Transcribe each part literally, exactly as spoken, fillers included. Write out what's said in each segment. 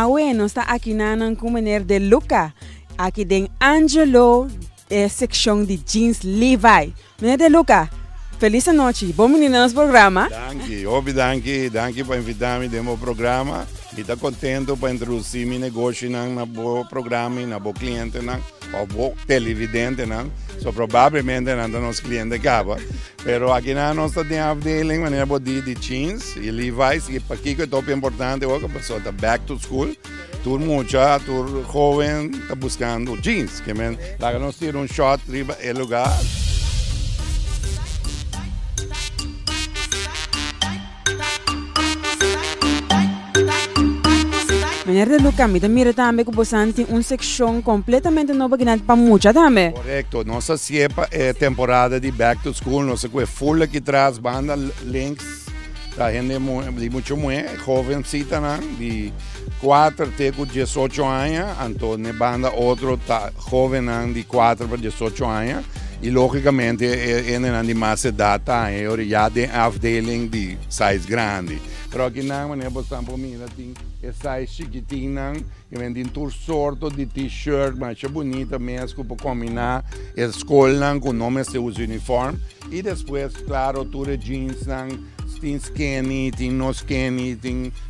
awe no sta aki nanan ku Mener De Luca. Aki den Angelo eh, section di jeans Levi. Mener De Luca, felice noche, benvenuti nel nostro programma. Danke, obi danke, danke per invitarmi nel mio programma. E sto contento per introdurre i miei negozi nel mio programma, nel mio cliente, nel mio televidente. So, probabilmente non sono clienti capa, però qui non sta in avdeling, ma abbiamo di jeans e Levi's, che per chi è troppo importante, perché sono back to school, tu mucha, tu giovane, sta buscando jeans, che non si un shot riba e lugar. Mener De Luca, mi mira también que vos sentís una sección completamente nueva que no para mucha también. Correcto, nuestra siepa es temporada de Back to School, no sé qué, full aquí atrás, banda, links, la gente de mucho más, jovencita, ¿no? De quattro a diciotto años, entonces banda otro joven de quattro a diciotto años, y lógicamente en de más edad, ya de afdeling de size grande. Però che non è possibile che sei chiquitino, che vendi un tour sorto di t-shirt, ma c'è bonita, mesco, può combinare, e scolano con nome se usa uniforme, e poi, claro, tu le jeans, skin skinny, no skinny,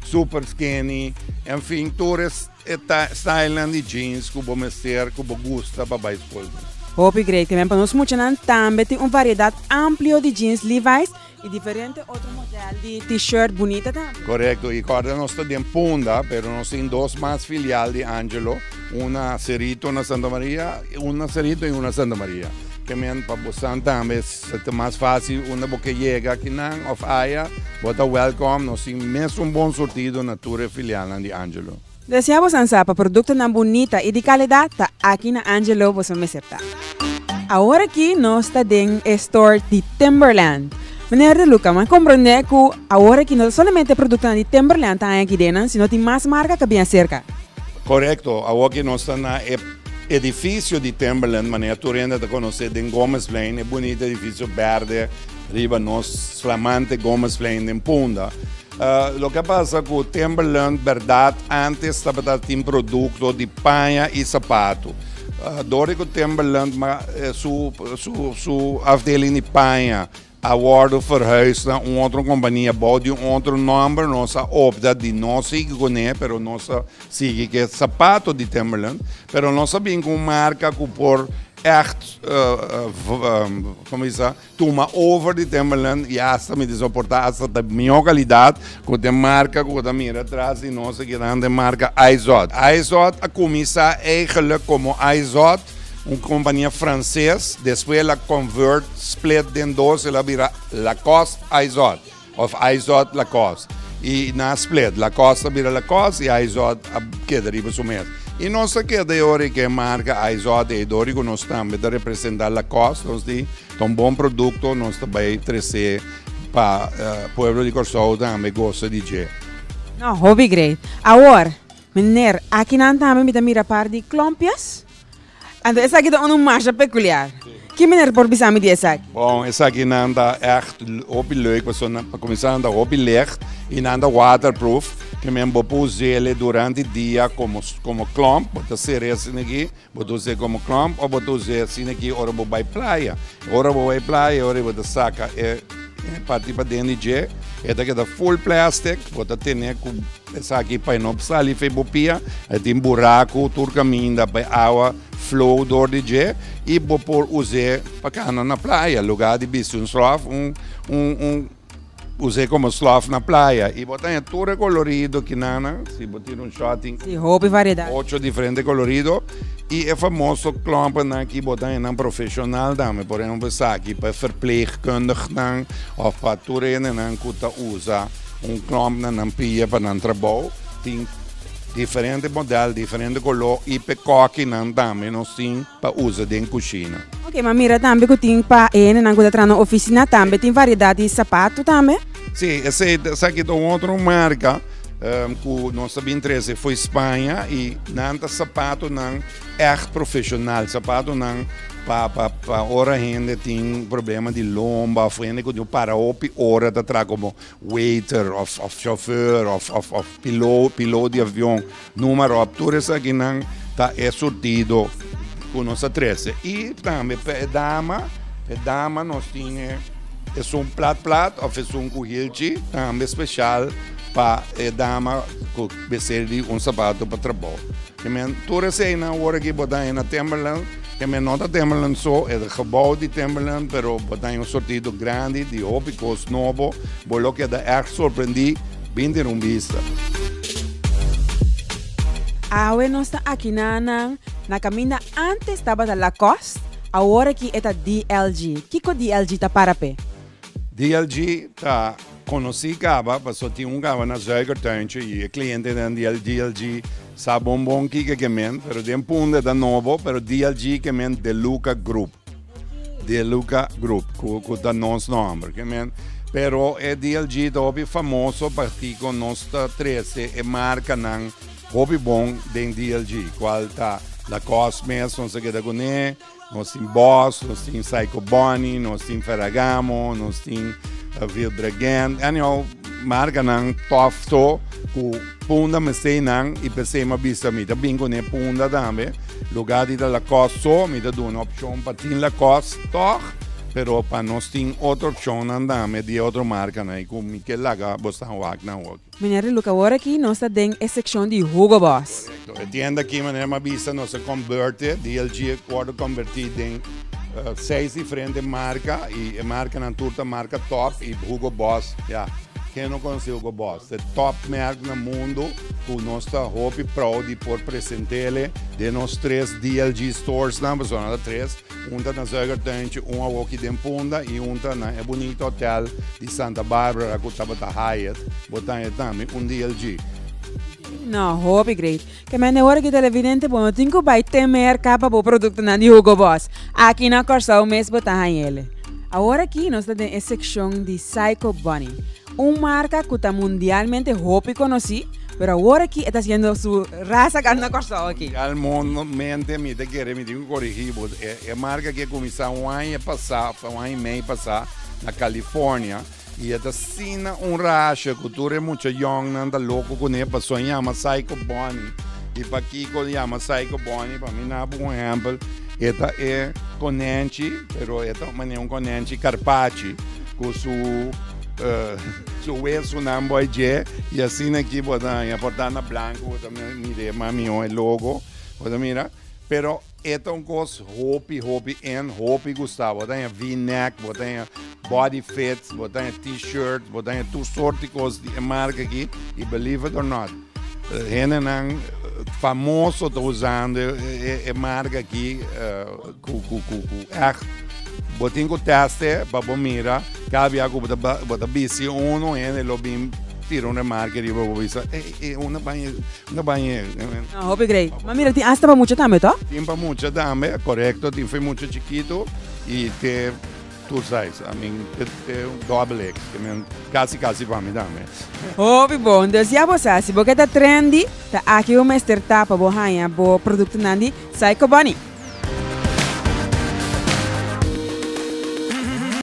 super skinny, infine, tu le style di jeans, che può mettere, che può gustare, per andare a scuola. Hopi great, che abbiamo anche una varietà ampia di jeans Levi's e differenti altri modelli di t-shirt bonita. Corretto, ricorda non sto di Ponda, però non si indossa más filial di Angelo, una Cerrito, una Santa Maria, una Cerrito e una Santa Maria. Che mi hanno passato anche, è più facile, una boccheglia che non of Hyatt, vota welcome, non si messo un buon sortito natura filiale di Angelo. Deseamos ansar para productos tan bonitos y de calidad aquí en Angelo vos me acepta. Ahora aquí nos está en el store de Timberland. Mener De Luca, man comprende que ahora aquí no solamente productos de Timberland están aquí dentro, sino que más marcas que bien cerca. Correcto, ahora aquí nos está en el edificio de Timberland, manera tu rende te conoce en Gomez Flain, un bonito edificio verde, arriba nos flamante Gomez Flain en Ponda. Uh, lo che passa con Timberland, verdad, antes stava in prodotto di paglia e sapato. Uh, Dorico Timberland, ma eh, su, su, su afdeling di paglia, a guardo verhuisda un'altra compagnia, body un altro numero, non sa opta di non seguire, però non sa seguire che è sapato di Timberland, però non sa bene con marca che può echt, uh, uh, um, come si dice, toma over di Timberland e hasta mi disoporta, hasta la mia qualità con la marca, con la mira atrás e non si grande marca I Z O T. I Z O T comincia eigenlijk come I Z O T, una compagnia francese, después la convert, split in dos e la vira Lacoste I Z O T, of I Z O T Lacoste. E na split, Lacoste vira Lacoste e I Z O T queda riba su mezzo. E non so che da ora che marca I Z O T e Dorico non sta per rappresentare la costa, quindi è un buon prodotto, non sta bene tre C per il popolo di Corsauda, anche gosta di G. No, hobby great. Ora, Mener, qui non abbiamo mira par di clompias, adesso è una marcia peculiare. Che Mener può bisogno di essere? Bom, essa qui non è echt hobby leuk, per cominciare a hobby lecht e non è waterproof. Che mi usare durante il giorno come, come clump, posso usare qui, posso usare come clump o posso usare qui, ora vado in playa, ora vado in playa, ora vado a sacca e parti per D L G, e che è full plastic, posso tenere qui per non salire per bopia, e un buraco, turcaminda, per acqua, flow d'ordigè, e posso usare per andare alla playa, al luogo di bisogno, un, un, un usare come sloth na playa e botare tutto colorido che nana, si botare un shotting sì, otto differenti colorido e è famoso clump che botare in un professional dame, per esempio sacchi per verpleegkundigen o per turenen en kuta usa un clump na nan pia per nan trabou ting differenti modelli, differenti colori e per cocchi non dame non si per uso in cucina. Ok, ma mira tambe che ti pa e non anche tra una officina tambe, ti varietà di sapato tambe? Sì, e se sai che do un'altra marca um, che non sa ben trese fu in Spagna e non sapato non è professionale, sapato non pa, pa, pa, ora gente tem problema de lomba, gente que não para op, ora tá tra como waiter, of, of chauffeur, of, of, of piloto, piloto de avião, número op, tudo isso que não tá é sortido com nossa treze. E também para dama, para dama nós tinha é um plat plat, ou é um cuhilchi, também especial para dama com de um sapato para trabalho. Tudo isso é na hora que botar na Timberland, que não é Timberland só, é o gebouw de Timberland, mas botar um sortido grande de óbicos novo, bolo que é surpreendi, bem de rumbista. Awe nós está aqui na na caminha antes estava da Lacoste, agora que é da D L G. Que que o D L G está para pé? D L G está conheci Gaba, passou tinha um Gaba na Zeiger Township e o cliente da D L G sa bombon que que men, pero de punta da novo, pero D L G que men de Luca Group. De Luca Group, cu cu da nos nome, que men, pero é D L G dobi famoso partico nosta treze e marca nan hobby bon den D L G, qual tá Lacoste mesmo, se que da Gomez, nós tem Boss, nós tem Psycho Bunny, nós tem Ferragamo, nós tem Vilbregen, anio marca nan tofto cu punta me sei nan e pensei ma vista mi da bingo ne punta dame lugati dalla cosso mi da una opzione patin la costo però pa non stin otro opzione andame di otro marca nei con Michelaga bostan wagna wog Mener De Luca ora chi non sta den e section di Hugo Boss e tienda chi manera ma vista non se converte D L G e quarto convertito in uh, sei differenti marca e marca nan tutta marca top e Hugo Boss yeah. Che non conosco Hugo Boss, è top merda nel mondo, con nostra hobby pro di por presentele, dei nostri tre D L G stores, sono da tre, una da Zögertönch, una a Woki den Ponda e una na è bonito hotel di Santa Barbara, che stava da Hyatt, bottane dami, un D L G. No, hobby great. Che me ne ora che televidente, buono tinko by temer capa po prodotto na di Hugo Boss. Aqui na corsa o mesmo bottane ele. Agora aqui nós temos a seção de Psycho Bunny. Una marca que está mundialmente hobby conocí, pero ahora aquí está haciendo su raza que anda cortado aquí. Al mundo mente me te quiere, me digo corrigir, es una marca que comenzó un año pasado, un año y medio pasado, en California, y está sin un racha, que tú eres mucho young, anda loco con él, pasó y llama Psycho Bunny, y para Kiko llama Psycho Bunny, para mí nada, por ejemplo, esta es conenchi, pero esta es un conenchi carpachi, con su... su verso nambo è già e assim aqui botar a portana blanco também mire mami o logo botar mira, pero eto un cos hopi hopi en hopi Gustavo botar V-neck botar body fits botar T-shirt botar tudo sorte cos de marca aqui e believe it or not Renan famoso tá usando é marca aqui cu cu cu botingo teste, babbo mira, cambia con la bici uno e lo bim tira una marca di babbo visa. E una bagna, una bagna. No, hobby great. Ma mira, ti astava mucho dame, to? Timpa mucho dame, corretto, ti fai mucho chiquito e te tu sai, I mean, te un double X, casi casi fammi dame. Hobby bon, desiamo sassi, boccata trendy, ta aki un master tappa bohania bo prodotto nandi, Psycho Bunny.